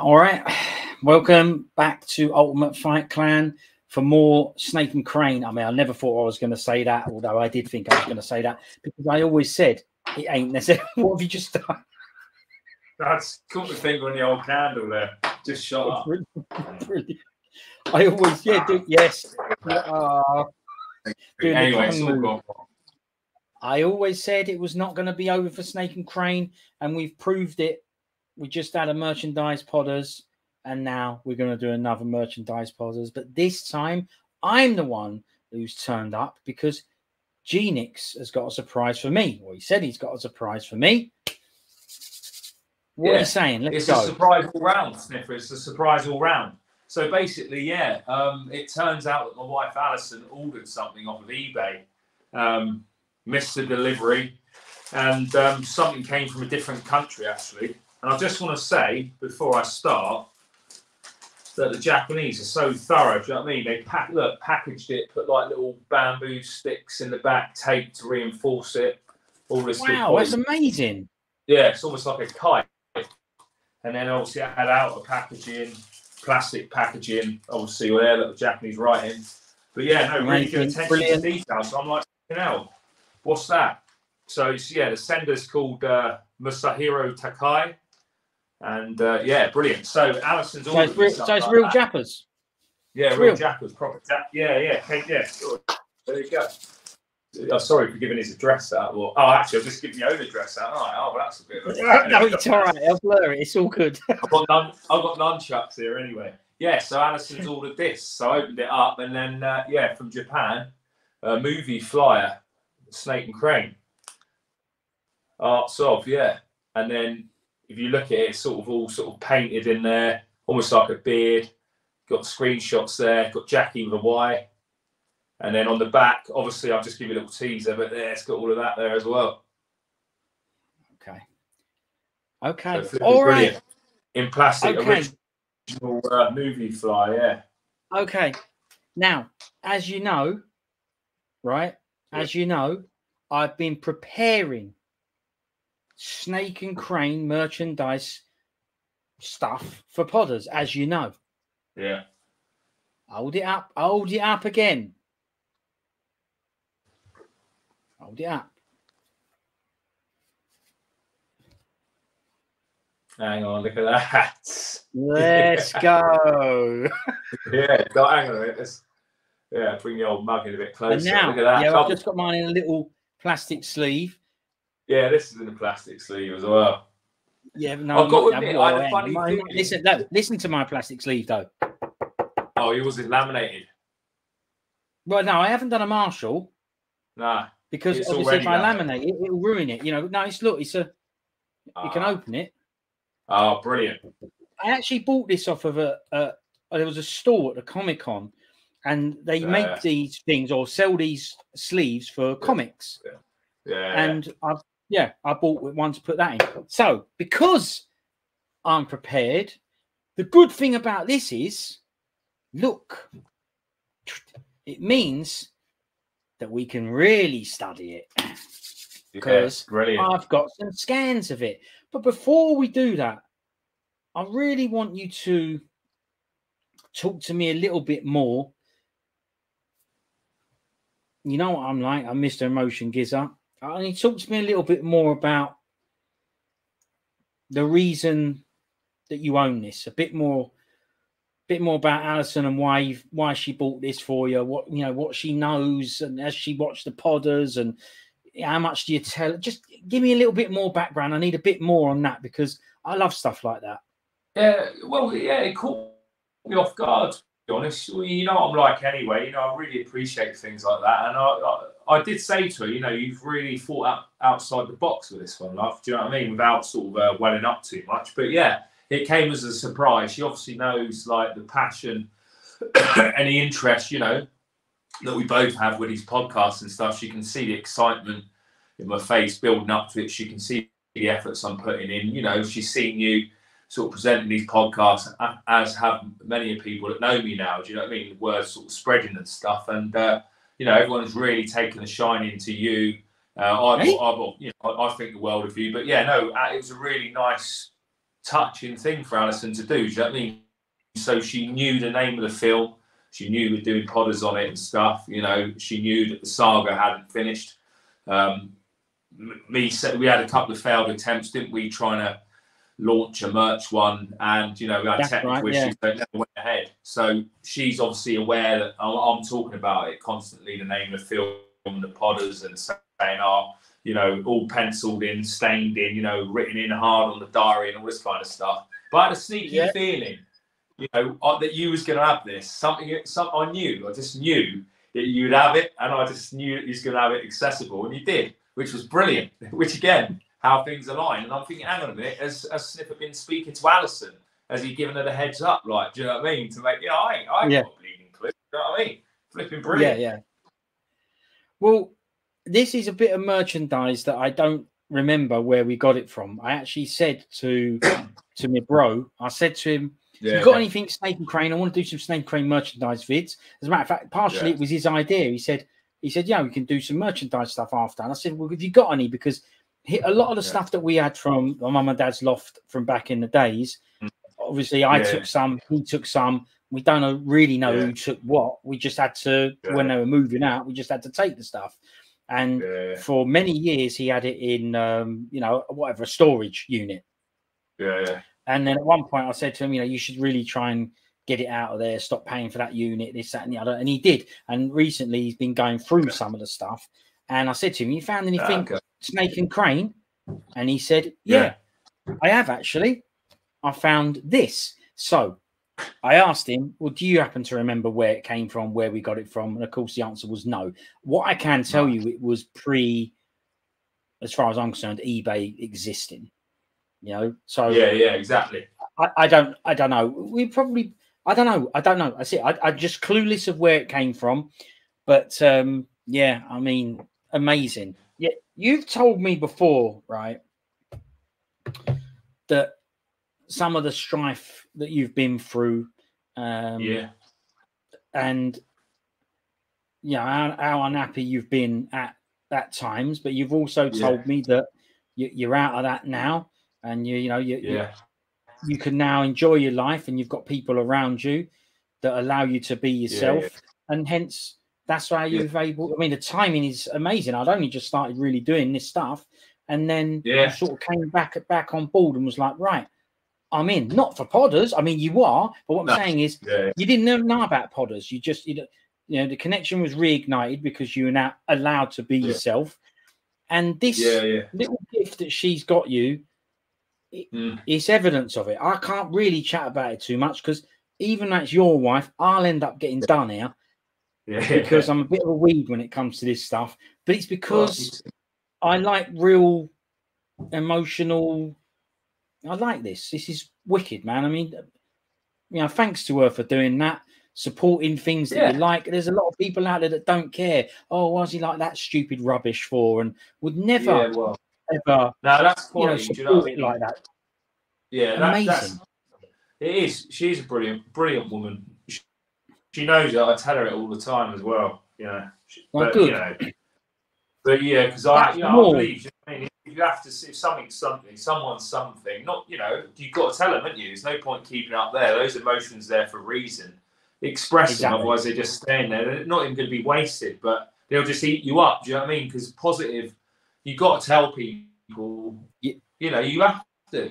All right, welcome back to Ultimate Fight Clan for more Snake and Crane. I mean, I never thought I was going to say that, although I did think I was going to say that because I always said it ain't necessary. What have you just done? That's caught the finger on the old candle there. Just shut up. Brilliant. I always, yeah, do, yes. Anyway, it's all gone. I always said it was not going to be over for Snake and Crane, and we've proved it. We just had a merchandise podders, and now we're going to do another merchandise podders. But this time, I'm the one who's turned up because Genix has got a surprise for me. Well, he said he's got a surprise for me. What are you saying? Let's go. It's a surprise all round, Sniffer. It's a surprise all round. So basically, yeah, it turns out that my wife, Alison, ordered something off of eBay, missed the delivery, and something came from a different country, actually. And I just want to say, before I start, that the Japanese are so thorough, do you know what I mean? They packaged it, put like little bamboo sticks in the back, tape to reinforce it. All this wow, that's amazing. Yeah, it's almost like a kite. And then obviously it had outer packaging, plastic packaging, obviously with their little Japanese writing. But yeah, no, really good attention to detail. So I'm like, hell, what's that? So it's, yeah, the sender's called Masahiro Takai. And yeah, brilliant. So Alison's always so it's real Jappers. Yeah, real Jappers, proper Jappers. Yeah, yeah, hey, yeah. Sure. There you go. I'm sorry for giving his address out. Well, oh, actually, I'll just give my own address out. All right, oh, well, that's a bit of a... No, it's all right. I'll blur it. It's all good. I've got nunchucks here anyway. Yeah, so Alison's ordered this. So I opened it up, and then yeah, from Japan, a movie flyer, Snake and Crane Arts of, yeah, and then. If you look at it, it's sort of all sort of painted in there, almost like a beard. Got screenshots there, got Jackie with a Y. And then on the back, obviously, I'll just give you a little teaser, but there, it's got all of that there as well. Okay. Okay. So all brilliant. Right. In plastic, okay. Original movie fly, yeah. Okay. Now, as you know, right, as you know, I've been preparing Snake and Crane merchandise stuff for podders, as you know. Yeah. Hold it up again. Hold it up. Hang on, look at that. Let's go. Yeah, hang on a minute. Let's, yeah, bring the old mug in a bit closer. And now, look at that. Yeah, I've just got mine in a little plastic sleeve. Yeah, this is in a plastic sleeve as well. Yeah, no, I've got to admit, I had a funny thing. Listen, no, listen to my plastic sleeve, though. Oh, yours is laminated. Well, no, I haven't done a Marshall. Nah. Because obviously if I laminate it, it'll ruin it. You know, no, it's, look, it's a... You can open it. Oh, brilliant. I actually bought this off of there was a store at a Comic-Con, and they make these things or sell these sleeves for comics. Yeah. Yeah. And I've... Yeah, I bought one to put that in. So, because I'm prepared, the good thing about this is, look, it means that we can really study it because I've got some scans of it. But before we do that, I really want you to talk to me a little bit more. You know what I'm like. I'm Mr. Emotion Gizzard. And he talked to me a little bit more about the reason that you own this. A bit more about Alison and why she bought this for you. What you know, what she knows, and as she watched the podders, and how much do you tell? Just give me a little bit more background. I need a bit more on that because I love stuff like that. Yeah, well, yeah, it caught me off guard. To be honest, well, you know what I'm like anyway. You know, I really appreciate things like that, and I did say to her, you know, you've really thought outside the box with this one, love. Do you know what I mean? Without sort of welling up too much. But yeah, it came as a surprise. She obviously knows like the passion and the interest, you know, that we both have with these podcasts and stuff. She can see the excitement in my face building up to it. She can see the efforts I'm putting in. You know, she's seen you sort of presenting these podcasts, as have many of people that know me now. Do you know what I mean? The word's sort of spreading and stuff. And, you know, everyone's really taken a shine into you. I think the world of you. But, yeah, no, it was a really nice, touching thing for Alison to do. Do you know what I mean? So she knew the name of the film. She knew we were doing podders on it and stuff. You know, she knew that the saga hadn't finished. We had a couple of failed attempts, didn't we, trying to launch a merch one, and you know, we had technical issues that never went ahead. So she's obviously aware that I'm talking about it constantly, the name of the film and the podders, and saying, oh, you know, all penciled in, stained in, you know, written in hard on the diary and all this kind of stuff. But I had a sneaky feeling, you know, that you was going to have this. I knew, I just knew that you'd have it, and I just knew that you was going to have it accessible, and you did, which was brilliant, which again, how things align. And I'm thinking, hang on a minute, has Snipper been speaking to Alison? Has he given her the heads up? Like, do you know what I mean? To make, you know, I ain't got a bleeding clip, do you know what I mean? Flipping brilliant. Yeah, yeah. Well, this is a bit of merchandise that I don't remember where we got it from. I actually said to my bro, I said to him, you got anything Snake and Crane? I want to do some Snake and Crane merchandise vids. As a matter of fact, partially it was his idea. He said, yeah, we can do some merchandise stuff after. And I said, well, have you got any? Because a lot of the stuff that we had from my mum and dad's loft from back in the days, obviously I took some, he took some. We don't really know who took what. We just had to, when they were moving out, we just had to take the stuff. And for many years, he had it in, you know, whatever, a storage unit. Yeah, yeah. And then at one point, I said to him, you know, you should really try and get it out of there, stop paying for that unit, this, that, and the other. And he did. And recently, he's been going through some of the stuff. And I said to him, you found anything Snake and Crane? And he said, yeah, I have actually. I found this. So I asked him, well, do you happen to remember where it came from, where we got it from? And, of course, the answer was no. What I can tell you, it was pre, as far as I'm concerned, eBay existing. You know? So yeah, exactly. I don't know. We probably – I don't know. I see. I'm just clueless of where it came from. But, yeah, I mean, amazing. Yeah, you've told me before, right, that – some of the strife that you've been through, and you know how unhappy you've been at times, but you've also told me that you're out of that now, and you can now enjoy your life, and you've got people around you that allow you to be yourself, and hence that's why you've able. I mean, the timing is amazing. I'd only just started really doing this stuff, and then I sort of came back on board and was like, right. I'm in, not for podders. I mean, you are, but what I'm saying is you didn't know about podders. You just, you know, the connection was reignited because you were now allowed to be yourself. And this little gift that she's got you, it's evidence of it. I can't really chat about it too much because even that's your wife, I'll end up getting done here because I'm a bit of a weed when it comes to this stuff. But it's because I like real emotional... I like this. This is wicked, man. I mean, you know, thanks to her for doing that, supporting things that you like. There's a lot of people out there that don't care. Oh, why's he like that stupid rubbish for? And would never, ever. No, that's quality. You know, support it like that. Yeah, amazing. It is. She's a brilliant, brilliant woman. She knows that. I tell her it all the time as well. You know, good. You know, but yeah, because I believe. You know, I mean, you have to see something, someone's something. Not, you know, you've got to tell them, haven't you? There's no point keeping up there. Those emotions there for a reason. Express them, otherwise they're just staying there. They're not even going to be wasted, but they'll just eat you up. Do you know what I mean? Because positive, you've got to tell people, you know, you have to.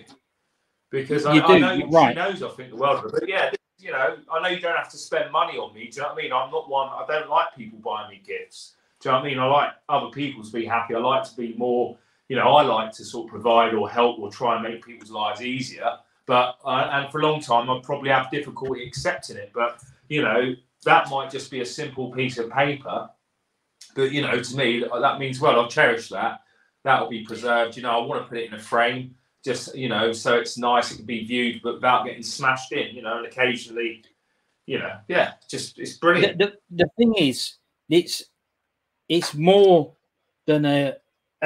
Because I know she knows, I think, the world of it. But yeah, you know, I know you don't have to spend money on me. Do you know what I mean? I'm not one, I don't like people buying me gifts. Do you know what I mean? I like other people to be happy. I like to be more... You know, I like to sort of provide or help or try and make people's lives easier. But, and for a long time, I probably have difficulty accepting it. But, you know, that might just be a simple piece of paper. But, you know, to me, that means, well, I'll cherish that. That'll be preserved. You know, I want to put it in a frame just, you know, so it's nice. It can be viewed, but without getting smashed in, you know, and occasionally, you know, just, it's brilliant. The thing is, It's more than a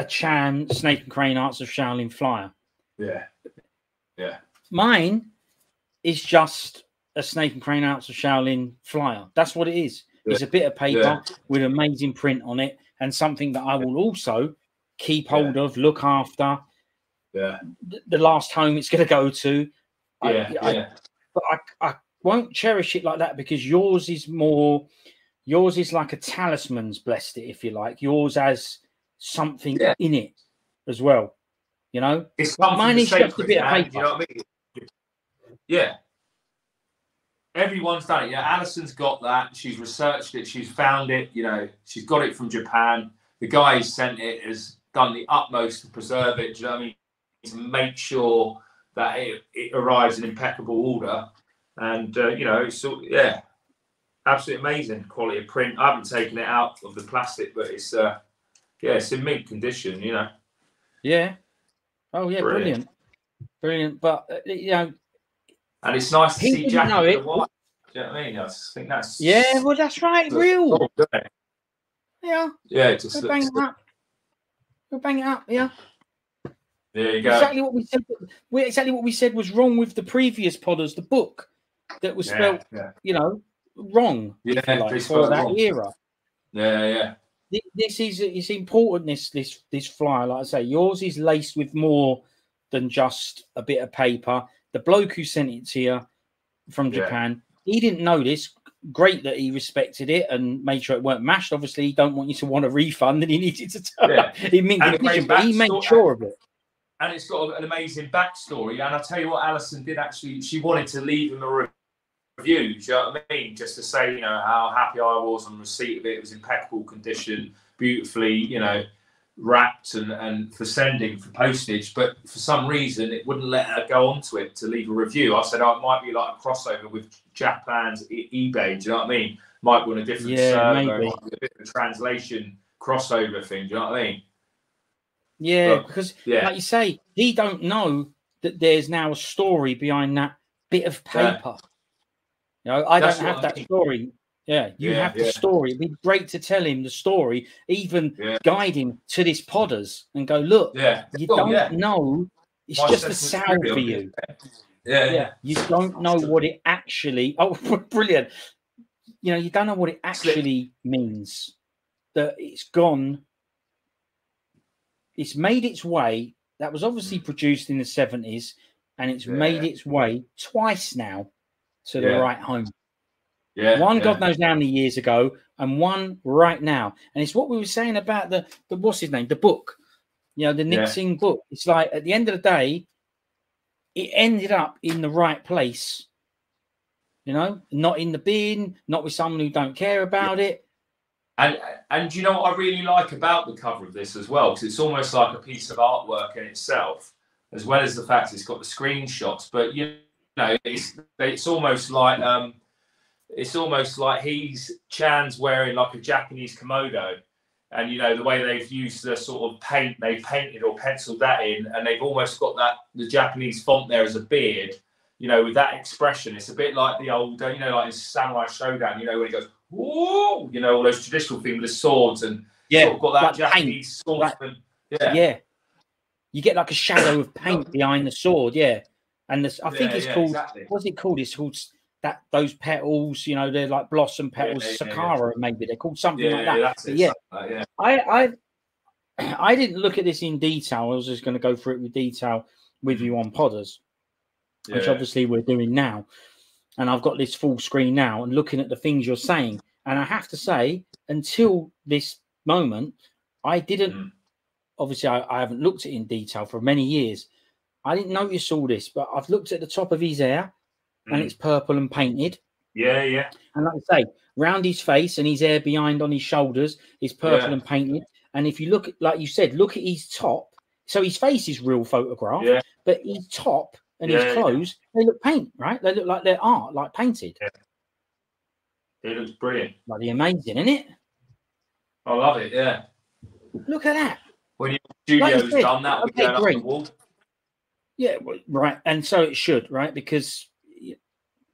Chan Snake and Crane Arts of Shaolin flyer. Yeah, yeah. Mine is just a Snake and Crane Arts of Shaolin flyer. That's what it is. Yeah. It's a bit of paper with amazing print on it, and something that I will also keep hold of, look after. Yeah. The last home it's going to go to. Yeah. But I won't cherish it like that, because yours is more. Yours is like a talisman's blessed it, if you like. Yours has something in it as well, you know. It's mine is just a bit of paper. You know what I mean? Yeah. Everyone's done it. Yeah, Alison's got that. She's researched it. She's found it. You know, she's got it from Japan. The guy who sent it has done the utmost to preserve it. Do you know what I mean? To make sure that it arrives in impeccable order. And, you know, so, yeah, absolutely amazing quality of print. I haven't taken it out of the plastic, but it's, yeah, it's in mint condition, you know. Yeah. Oh, yeah, brilliant. Brilliant. But, you know. And it's nice to see Jackie in the white. Do you know what I mean? I think that's. Yeah, well, that's right. Real. Yeah. Yeah, it just looks good. We'll bang it up, yeah. There you go. Exactly what we said. Exactly what we said was wrong with the previous podders. The book that was spelled, you know, wrong. Yeah, like, for that wrong. Era. Yeah, yeah. This is it's important. This flyer, like I say, yours is laced with more than just a bit of paper. The bloke who sent it to you from Japan, he didn't know this. Great that he respected it and made sure it weren't mashed. Obviously, he don't want you to want a refund, and he needed to tell. Yeah. He made sure of it. And it's got an amazing backstory. And I'll tell you what, Alison did actually, she wanted to leave him a review, do you know what I mean? Just to say, you know, how happy I was on receipt of it. It was impeccable condition, beautifully, you know, wrapped and for sending, for postage. But for some reason, it wouldn't let her go onto it to leave a review. I said, oh, it might be like a crossover with Japan's eBay, do you know what I mean? Might want a different server, maybe. Might be a bit of a translation crossover thing, do you know what I mean? Yeah, but, because like you say, he don't know that there's now a story behind that bit of paper. Yeah. You know, I don't have that story. Yeah, you have the story. It'd be great to tell him the story, even guide him to this podders and go, look, you don't know. It's just a sound for you. Yeah. You don't know what it actually. Oh, brilliant! You know, you don't know what it actually means. That it's gone. It's made its way. That was obviously produced in the 70s, and it's made its way twice now to the right home. Yeah, one God knows how many years ago, and one right now. And it's what we were saying about the what's his name, the book. You know, the Nick Singh book. It's like at the end of the day, it ended up in the right place. You know, not in the bin, not with someone who don't care about it. And you know what I really like about the cover of this as well, because it's almost like a piece of artwork in itself, as well as the fact it's got the screenshots. But you know, it's almost like Chan's wearing like a Japanese kimono, and you know the way they've used the sort of paint they painted or penciled that in, and they've almost got that the Japanese font there as a beard. You know, with that expression, it's a bit like the old, you know, like in Samurai Showdown. You know, when he goes. Whoa, you know, all those traditional things with swords and sort of got that like Japanese swordsman. You get like a shadow of paint behind the sword, And this, I think it's called, what's it called? It's called that those petals, you know, they're like blossom petals, Sakara, maybe they're called something like that. I didn't look at this in detail. I was just going to go through it with detail with you on Podders, which obviously we're doing now. And I've got this full screen now and looking at the things you're saying. And I have to say, until this moment, I didn't, obviously, I haven't looked at it in detail for many years. I didn't notice all this, but I've looked at the top of his hair and it's purple and painted. Yeah, yeah. And like I say, round his face and his hair behind on his shoulders is purple and painted. And if you look, like you said, look at his top. So his face is real photograph, but his top. And his clothes, they look paint, right? They look like they're art, like painted. Yeah. It looks brilliant. Bloody amazing, isn't it? I love it, yeah. Look at that. When your studio's like done, that would be going up the wall. Yeah, well, right. And so it should, right? Because,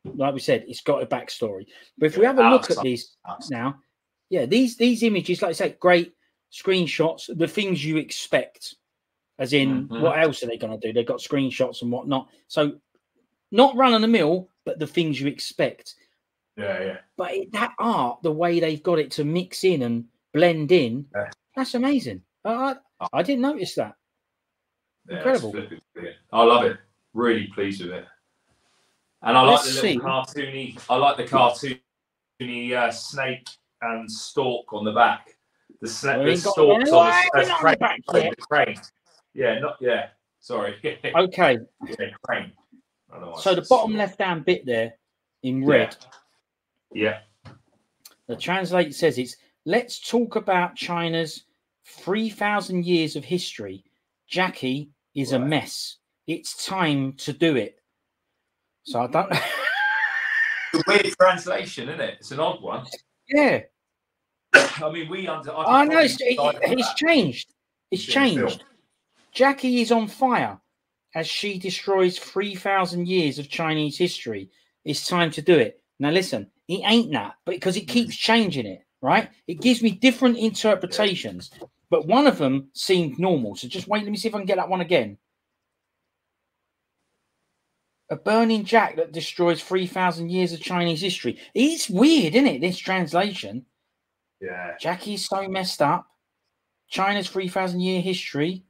like we said, it's got a backstory. But if we have a look at this now, yeah, these images, like I say, great screenshots, the things you expect, as in what else are they going to do? They've got screenshots and whatnot. So not run-of-the-mill, but the things you expect. Yeah, yeah. But that art, the way they've got it to mix in and blend in, that's amazing. I didn't notice that. Yeah, incredible. I love it. Really pleased with it. And I like the cartoony snake and stalk on the back. The stalks on the crane. Yeah, not yeah. Sorry. Okay. Yeah, crane. So the bottom left-hand bit there in red. Yeah. The translate says it's, let's talk about China's 3,000 years of history. Jackie is a mess. It's time to do it. So I don't know. It's a weird translation, isn't it? It's an odd one. Yeah. I mean, I know. It's changed. It's changed. Jackie is on fire as she destroys 3,000 years of Chinese history. It's time to do it. Now, listen, it ain't that, but because it keeps changing it, right? It gives me different interpretations, but one of them seemed normal. So just wait. Let me see if I can get that one again. A burning jack that destroys 3,000 years of Chinese history. It's weird, isn't it, this translation? Yeah. Jackie's so messed up. China's 3,000-year history.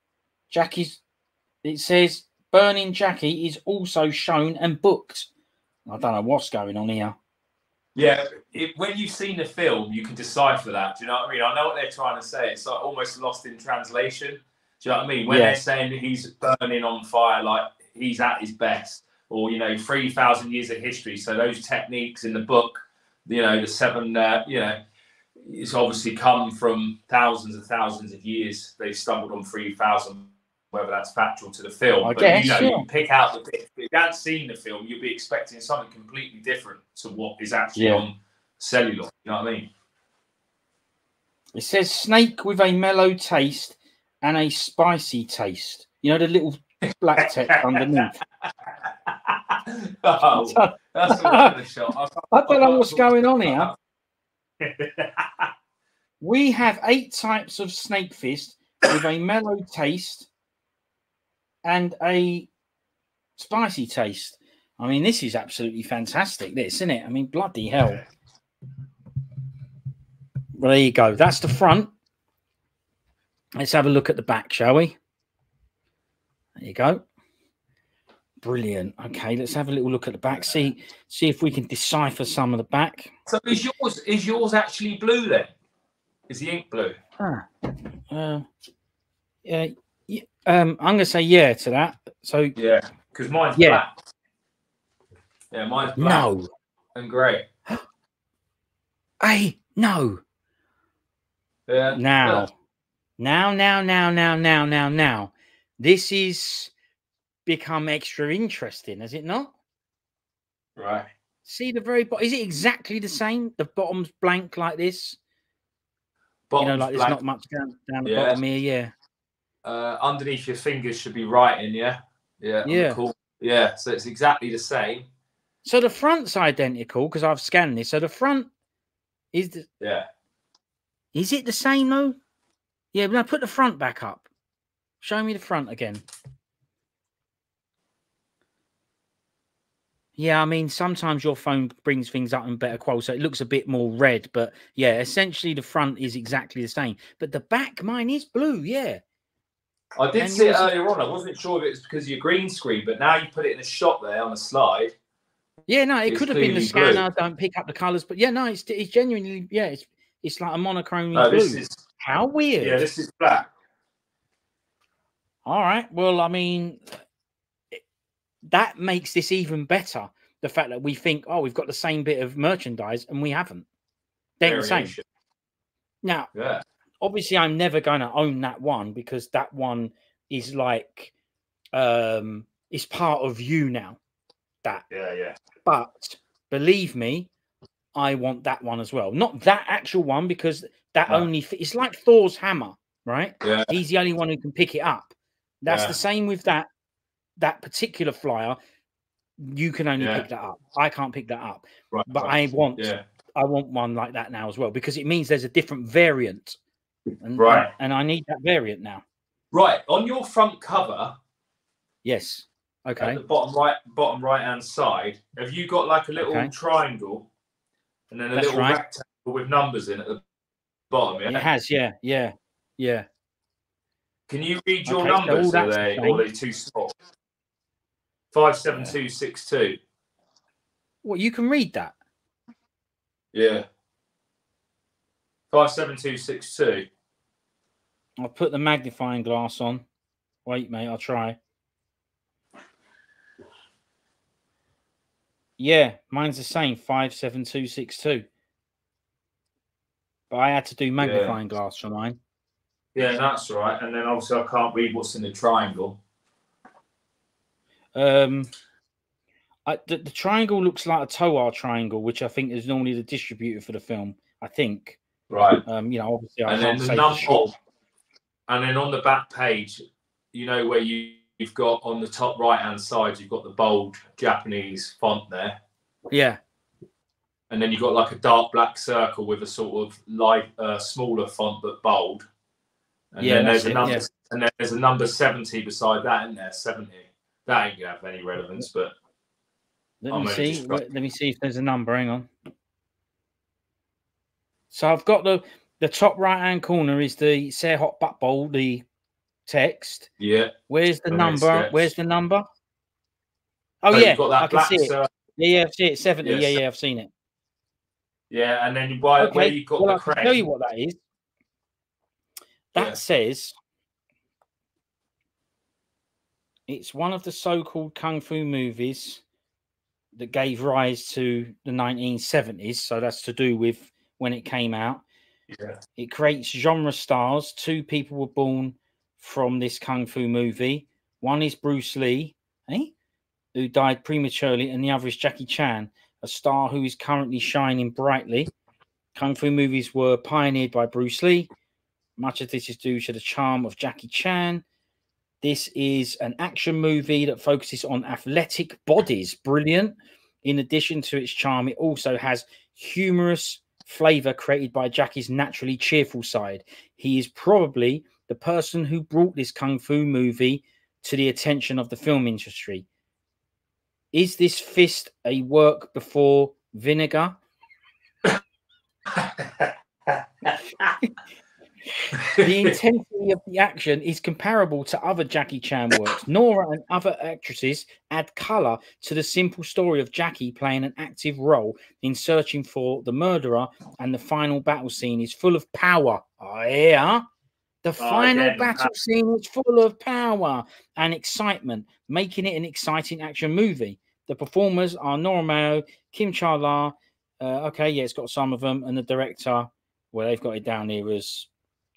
Jackie's, it says, burning Jackie is also shown and booked. I don't know what's going on here. Yeah, when you've seen the film, you can decipher that. Do you know what I mean? I know what they're trying to say. It's like almost lost in translation. Do you know what I mean? When they're saying that he's burning on fire, like he's at his best. Or, you know, 3,000 years of history. So those techniques in the book, you know, the seven, you know, it's obviously come from thousands and thousands of years. They stumbled on 3,000, whether that's factual to the film. But, you know, you pick out the bit. If you hadn't seen the film, you'd be expecting something completely different to what is actually on celluloid. You know what I mean? It says snake with a mellow taste and a spicy taste. You know, the little black text underneath. Oh, that's a shot. I don't know what's going on here. We have 8 types of snake fist with a mellow taste and a spicy taste. I mean, this is absolutely fantastic, this, isn't it? I mean, bloody hell. Well, there you go. That's the front. Let's have a look at the back, shall we? There you go. Brilliant. Okay, let's have a little look at the back. See if we can decipher some of the back. So is yours actually blue then? Is the ink blue? I'm gonna say yeah to that. So yeah, because mine's black. Yeah, mine's black. No. And grey. Hey, no. Yeah. Now. This is become extra interesting, has it not? Right. See the very bottom. Is it exactly the same? The bottom's blank like this. Bottom's like there's not much down the bottom here. Yeah. Underneath your fingers should be writing. Yeah. Yeah. Yeah. Cool. Yeah. So it's exactly the same. So the front's identical because I've scanned this. So the front is the. Yeah. Is it the same though? Yeah. Now put the front back up. Show me the front again. Yeah, I mean, sometimes your phone brings things up in better quality, so it looks a bit more red. But, yeah, essentially the front is exactly the same. But the back, mine is blue, yeah. I did see it earlier on. I wasn't sure if it was because of your green screen, but now you put it in a shot there on the slide. Yeah, no, it could have been the scanner. Don't pick up the colours. But, yeah, no, it's genuinely, yeah, it's like a monochrome blue. This is, how weird. Yeah, this is black. All right, well, I mean... That makes this even better. The fact that we think, oh, we've got the same bit of merchandise and we haven't. They're the same. Now, obviously, I'm never going to own that one because that one is like, it's part of you now. That. Yeah, yeah. But believe me, I want that one as well. Not that actual one because that it's like Thor's hammer, right? Yeah. He's the only one who can pick it up. That's the same with that. That particular flyer, you can only pick that up. I can't pick that up. Right, but I want I want one like that now as well, because it means there's a different variant. And, right. And I need that variant now. Right. On your front cover. Yes. Okay. At the bottom right hand side, have you got like a little triangle and then a little rectangle with numbers in at the bottom? Yeah? It has, yeah. Can you read your numbers? So are they too small? 57262. Well, you can read that. Yeah. 57262. I'll put the magnifying glass on. Wait, mate, I'll try. Yeah, mine's the same, 57262. But I had to do magnifying glass for mine. Yeah, that's right. And then obviously I can't read what's in the triangle. The triangle looks like a Toei triangle, which I think is normally the distributor for the film, I think. Right. You know, obviously I can't say for sure. And then on the back page, you know, where you've got on the top right-hand side, you've got the bold Japanese font there. Yeah. And then you've got like a dark black circle with a sort of light, smaller font but bold. And then there's a number, and then there's a number 70 beside that in there, 70. That ain't gonna have any relevance, but let me see. Let me see if there's a number. Hang on. So I've got the top right hand corner is the Sehot Batbol, the text. Yeah. Where's the number? Where's the number? Oh, so yeah, you've got that I can see it. Yeah, I've seen it. 70. Yeah, yeah, I've seen it. Yeah, and then where you've got the crane. I'll tell you what that is. That says it's one of the so-called kung fu movies that gave rise to the 1970s. So that's to do with when it came out. Yeah. It creates genre stars. Two people were born from this kung fu movie. One is Bruce Lee, who died prematurely, and the other is Jackie Chan, a star who is currently shining brightly. Kung fu movies were pioneered by Bruce Lee. Much of this is due to the charm of Jackie Chan. This is an action movie that focuses on athletic bodies. Brilliant. In addition to its charm, it also has humorous flavor created by Jackie's naturally cheerful side. He is probably the person who brought this kung fu movie to the attention of the film industry. Is this fist a work before vinegar? The intensity of the action is comparable to other Jackie Chan works. Nora and other actresses add color to the simple story of Jackie playing an active role in searching for the murderer, and the final battle scene is full of power. Oh, yeah. The final battle scene is full of power and excitement, making it an exciting action movie. The performers are Nora Mao, Kim Cha-La, it's got some of them, and the director, well, they've got it down here as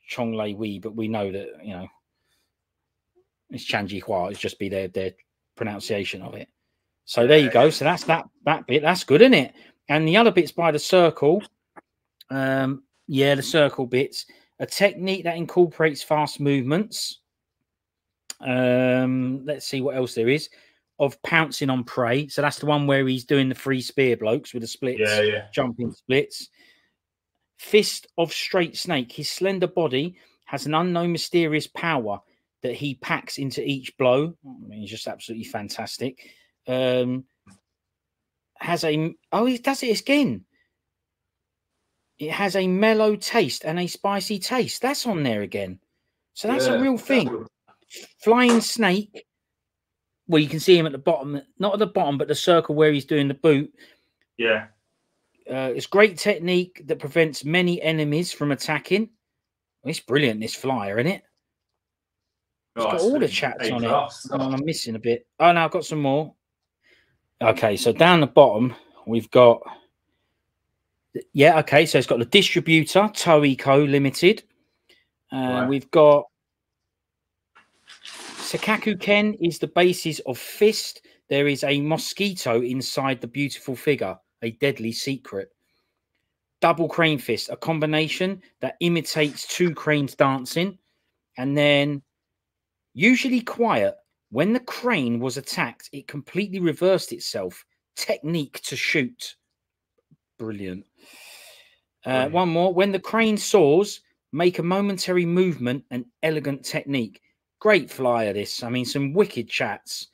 Chong Lei Wei, but we know that, you know, it's Chan Chi-Hwa. It's just be their pronunciation of it. So there you go. So that's that bit. That's good, isn't it? And the other bits by the circle, the circle bits, a technique that incorporates fast movements. Let's see what else there is of pouncing on prey. So that's the one where he's doing the free spear blokes with the splits, jumping splits. Fist of Straight Snake. His slender body has an unknown mysterious power that he packs into each blow. I mean, he's just absolutely fantastic. He does it again. It has a mellow taste and a spicy taste. That's on there again. So that's a real thing. Flying Snake. Well, you can see him at the bottom, not at the bottom, but the circle where he's doing the boot. Yeah. It's great technique that prevents many enemies from attacking. It's brilliant, this flyer, isn't it? It's got all the chats on it. I'm missing a bit. Oh, no, I've got some more. Okay, so down the bottom, we've got... Yeah, okay, so it's got the distributor, Toei Co. Limited. We've got... Sakaku-ken is the basis of fist. There is a mosquito inside the beautiful figure. A deadly secret. Double crane fist, a combination that imitates two cranes dancing. And then, usually quiet, when the crane was attacked, it completely reversed itself. Technique to shoot. Brilliant. One more. When the crane soars, make a momentary movement and elegant technique. Great flyer, this. I mean, some wicked chats.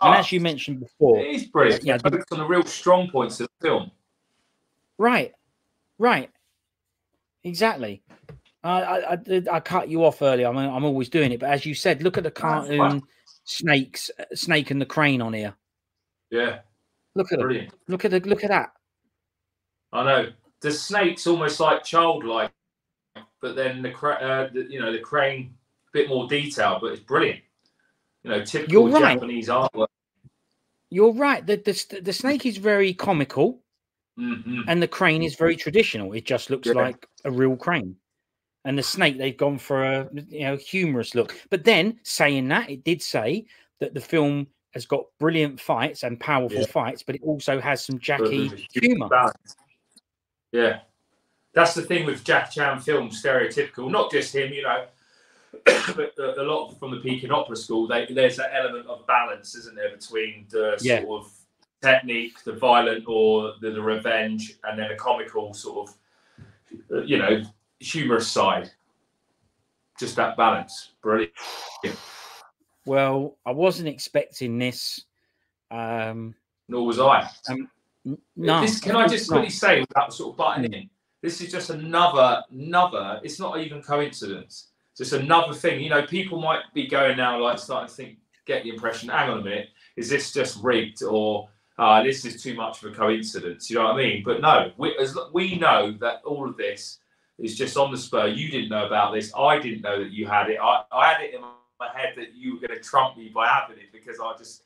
Oh, and as you mentioned before, it is brilliant. Yeah, focus on the real strong points of the film. Right, right, exactly. I cut you off earlier. I mean, I'm always doing it, but as you said, look at the cartoon snakes, Snake and the Crane on here. Yeah, look at it. Look at the look at that. I know the snake's almost like childlike, but then the crane a bit more detailed, but it's brilliant. You know, typical Japanese artwork. You're right. The snake is very comical, and the crane is very traditional. It just looks like a real crane. And the snake, they've gone for a humorous look. But then, saying that, it did say that the film has got brilliant fights and powerful fights, but it also has some Jackie humor. Yeah, that's the thing with Jackie Chan films, stereotypical. Not just him, you know. But a lot from the Peking Opera school, there's that element of balance, isn't there, between the sort of technique, the violent or the revenge, and then a comical sort of, humorous side. Just that balance. Brilliant. Well, I wasn't expecting this. Nor was I. No. Can I just quickly say, without sort of butting in, this is just another, it's not even coincidence. Just another thing, people might be going now, like starting to think, get the impression, hang on a minute, is this just rigged or this is too much of a coincidence? You know what I mean? But no, we know that all of this is just on the spur. You didn't know about this. I didn't know that you had it. I had it in my head that you were going to trump me by having it because I just,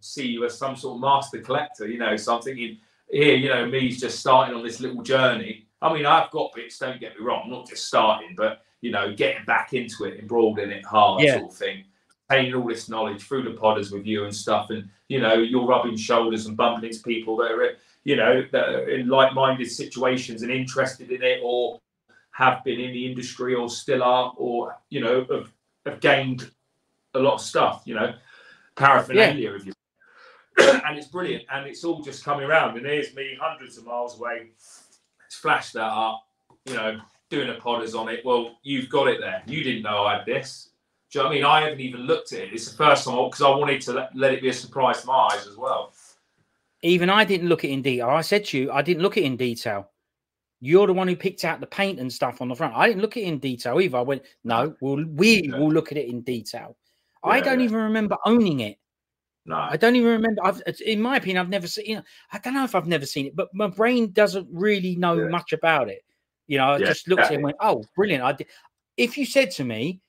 see you as some sort of master collector, something in here, me's just starting on this little journey. I mean, I've got bits, don't get me wrong, I'm not just starting, but getting back into it, embroiled in it hard sort of thing, obtaining all this knowledge through the podders with you and stuff. And, you're rubbing shoulders and bumping into people that are, that are in like-minded situations and interested in it or have been in the industry or still are or, have gained a lot of stuff, paraphernalia with you. And it's brilliant. And it's all just coming around. And here's me hundreds of miles away. Let's flash that up, doing a podders on it. Well, you've got it there. You didn't know I had this. Do you know what I mean? I haven't even looked at it. It's the first time because I wanted to let it be a surprise to my eyes as well. Even I didn't look at it in detail. I said to you, I didn't look at it in detail. You're the one who picked out the paint and stuff on the front. I didn't look at it in detail either. I went, no, we will look at it in detail. Yeah, I don't even remember owning it. No, I don't even remember. In my opinion, I've never seen. I don't know if I've never seen it, but my brain doesn't really know much about it. I just looked at it and went, oh, brilliant. I did. If you said to me,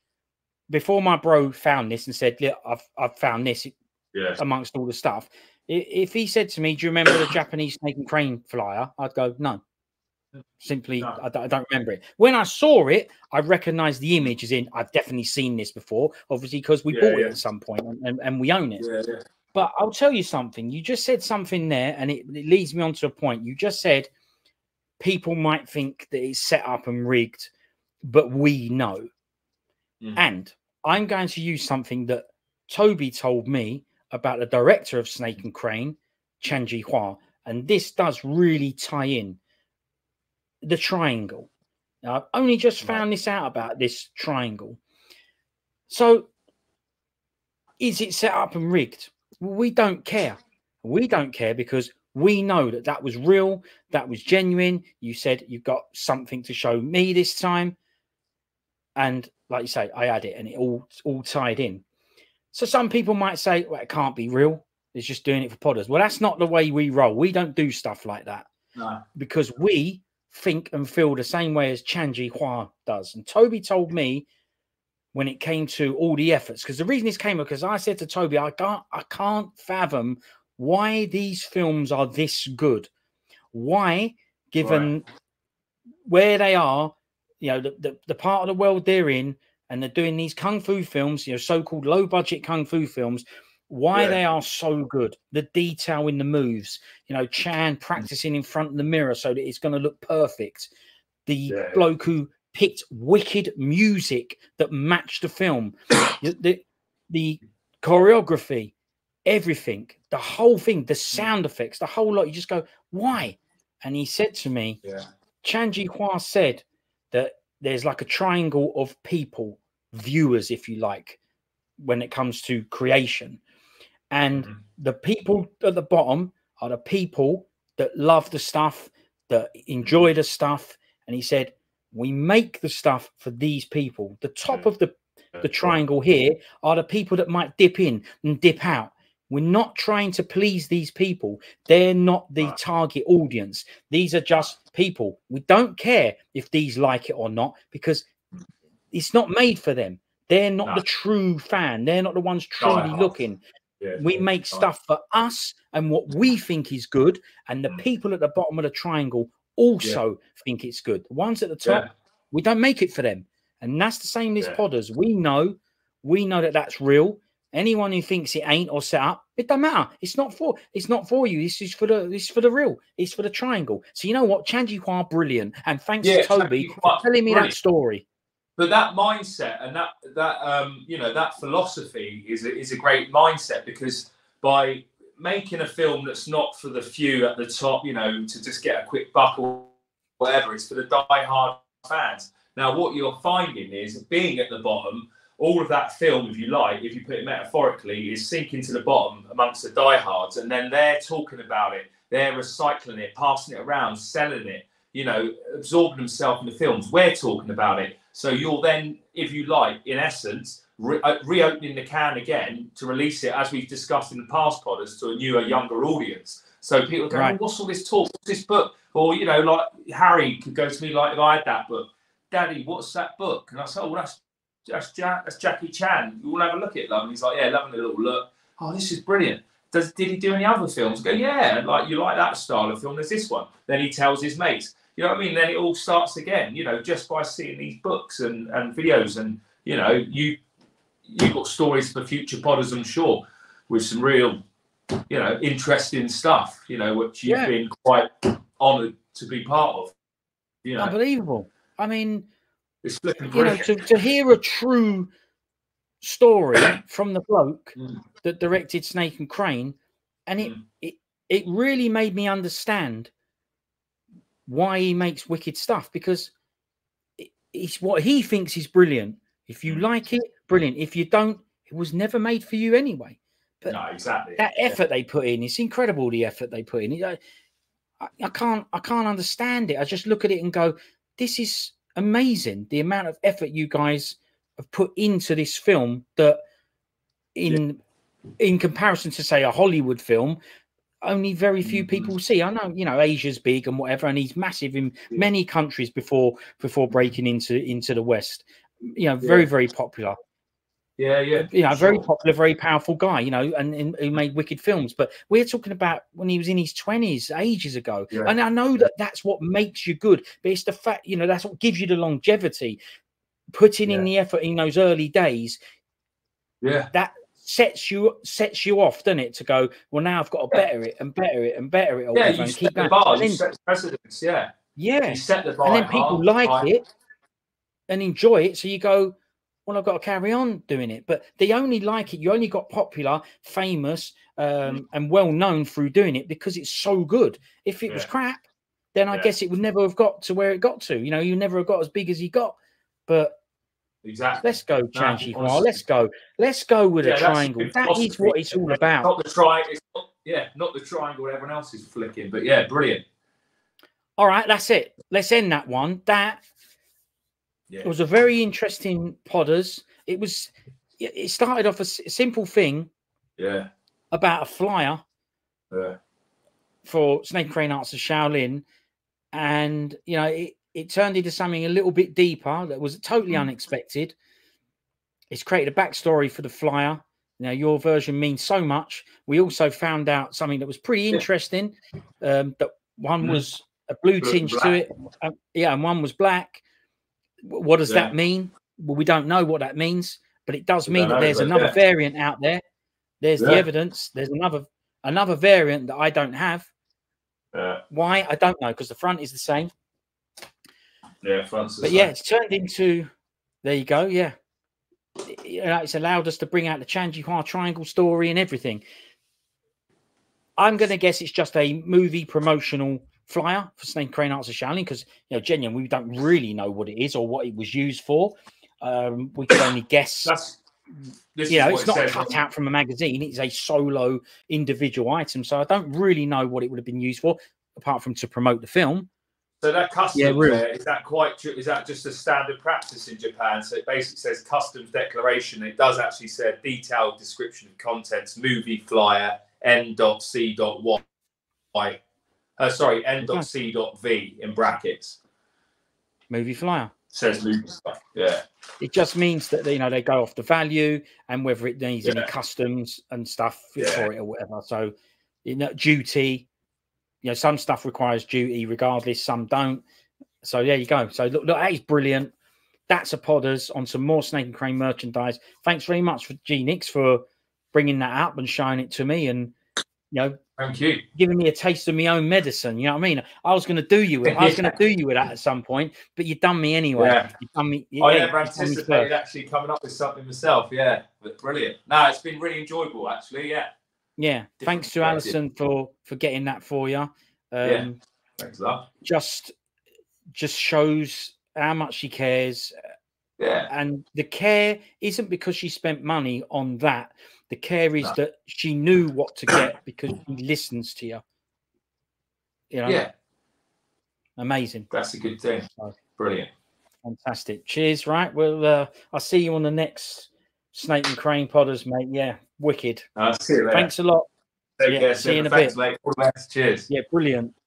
before my bro found this and said, look, I've found this amongst all the stuff, if he said to me, do you remember the Japanese Snake and Crane flyer? I'd go, no. Simply, no. I don't remember it. When I saw it, I recognized the image as in, I've definitely seen this before, obviously, because we bought it at some point and we own it. Yeah. But I'll tell you something. You just said something there, and it leads me on to a point. You just said, people might think that it's set up and rigged, but we know. And I'm going to use something that Toby told me about the director of Snake and Crane, Chan Chi-Hwa, and this does really tie in the triangle. Now, I've only just found this out about this triangle. So is it set up and rigged? Well, we don't care. We don't care because we know that that was real, that was genuine. You said you've got something to show me this time. And like you say, I had it and it all tied in. So some people might say, well, it can't be real. It's just doing it for podders. Well, that's not the way we roll. We don't do stuff like that because we think and feel the same way as Chan Chi-Hwa does. And Toby told me when it came to all the efforts, because the reason this came up, because I said to Toby, I can't fathom why these films are this good, why, given where they are, the part of the world they're in, and they're doing these kung fu films, so-called low-budget kung fu films, why they are so good, the detail in the moves, Chan practicing in front of the mirror so that it's going to look perfect, the bloke who picked wicked music that matched the film, the choreography, everything, the whole thing, the sound effects, the whole lot. You just go, why? And he said to me, Chan Chi-Hwa said that there's like a triangle of people, viewers, if you like, when it comes to creation. And the people at the bottom are the people that love the stuff, that enjoy the stuff. And he said, we make the stuff for these people. The top of the triangle here are the people that might dip in and dip out. We're not trying to please these people. They're not the target audience. These are just people. We don't care if these like it or not, because it's not made for them. They're not the true fan. They're not the ones truly looking. Yeah, we make stuff for us and what we think is good. And the people at the bottom of the triangle also think it's good. The ones at the top, we don't make it for them. And that's the same as podders. We know that that's real. Anyone who thinks it ain't or set up, it don't matter. It's not for you. This is for the real. It's for the triangle. So you know what, Chan Chi-Hwa, brilliant, and thanks to Toby for telling me that story. But that mindset and that philosophy is a great mindset, because by making a film that's not for the few at the top, you know, to just get a quick buck or whatever, it's for the die-hard fans. Now, what you're finding is, being at the bottom, all of that film, if you like, if you put it metaphorically, is sinking to the bottom amongst the diehards, and then they're talking about it, they're recycling it, passing it around, selling it, you know, absorbing themselves in the films. We're talking about it. So you're then, if you like, in essence, reopening the can again to release it, as we've discussed in the past, podders, to a newer, younger audience. So people go, oh, what's all this talk? What's this book? Or, you know, like Harry could go to me, like, if I had that book, Daddy, what's that book? And I said, oh, well, that's Jackie Chan. You want to have a look at it, love? And he's like, yeah, loving a little look. Oh, this is brilliant. Did he do any other films? I go, yeah, like, you like that style of film, there's this one. Then he tells his mates. You know what I mean? Then it all starts again, you know, just by seeing these books and videos. And, you know, you've got stories for future podders, I'm sure, with some real, you know, interesting stuff, you know, which you've been quite honoured to be part of. You know? Unbelievable. I mean... It's flipping brilliant. You know, to hear a true story from the bloke that directed Snake and Crane, and it really made me understand why he makes wicked stuff, because it's what he thinks is brilliant. If you like it, brilliant. If you don't, it was never made for you anyway. But no, exactly. That effort they put in, it's incredible, the effort they put in. I can't understand it. I just look at it and go, this is amazing, the amount of effort you guys have put into this film, that in comparison to, say, a Hollywood film, only very few people see. I know, you know, Asia's big and whatever, and he's massive in many countries before breaking into the West. You know, very, very popular. You know, very popular, very powerful guy, you know, and who made wicked films. But we're talking about when he was in his 20s, ages ago. Yeah. And I know that that's what makes you good, but it's the fact, you know, that's what gives you the longevity. Putting in the effort in those early days, that sets you off, doesn't it? To go, well, now I've got to better it and better it and better it. Yeah, you set the bar, you set precedence, you set the bar, and then people like it and enjoy it, so you go, well, I've got to carry on doing it. But they only like it. You only got popular, famous, and well-known through doing it, because it's so good. If it was crap, then I guess it would never have got to where it got to. You know, you never have got as big as he got. But let's go, Chan Chi-Hwa. Let's go with a triangle. That is what it's all about. Not the triangle everyone else is flicking. But, yeah, brilliant. All right, that's it. Let's end that one. It was a very interesting podders. It started off a simple thing, about a flyer, for Snake Crane Arts of Shaolin, and you know it turned into something a little bit deeper that was totally unexpected. It's created a backstory for the flyer. Now, your version means so much. We also found out something that was pretty interesting. That one was a blue tinge to it, and one was black. What does that mean? Well, we don't know what that means, but it does mean that there's another variant out there. There's the evidence. There's another variant that I don't have. Why? I don't know, because the front is the same. Yeah, front's the same. But yeah, it's turned into, there you go, yeah. It's allowed us to bring out the Chan Chi-Hwa triangle story and everything. I'm going to guess it's just a movie promotional flyer for Snake and Crane Arts of Shaolin, because, you know, genuinely, we don't really know what it is or what it was used for. We can only guess. It's not cut out from a magazine. It's a solo individual item. So I don't really know what it would have been used for, apart from to promote the film. So that custom there, is that quite true? Is that just a standard practice in Japan? So it basically says customs declaration. It does actually say detailed description of contents, movie flyer, N.C.Y. Sorry, N.C.V in brackets. Movie flyer. Says movie stuff. Yeah. It just means that, you know, they go off the value and whether it needs any customs and stuff for it or whatever. So, you know, duty. You know, some stuff requires duty regardless, some don't. So there you go. So look, that is brilliant. That's a podders on some more Snake and Crane merchandise. Thanks very much for G-Nix for bringing that up and showing it to me, and, you know, thank you, giving me a taste of my own medicine. You know what I mean? I was going to do you with that at some point, but you done me anyway. Yeah. You done me. I never anticipated actually coming up with something myself. Yeah, but brilliant. No, it's been really enjoyable actually. Yeah. Yeah, thanks to Alison for getting that for you. Thanks a lot. Just shows how much she cares. Yeah, and the care isn't because she spent money on that. The care is that she knew what to get because she listens to you. You know? Yeah. Amazing. That's a good thing. Brilliant. Fantastic. Cheers. Right. Well, I'll see you on the next Snake and Crane Podders, mate. Yeah. Wicked. See you later. Thanks a lot. Take care. See you in a bit. Mate. All the best. Cheers. Yeah, brilliant.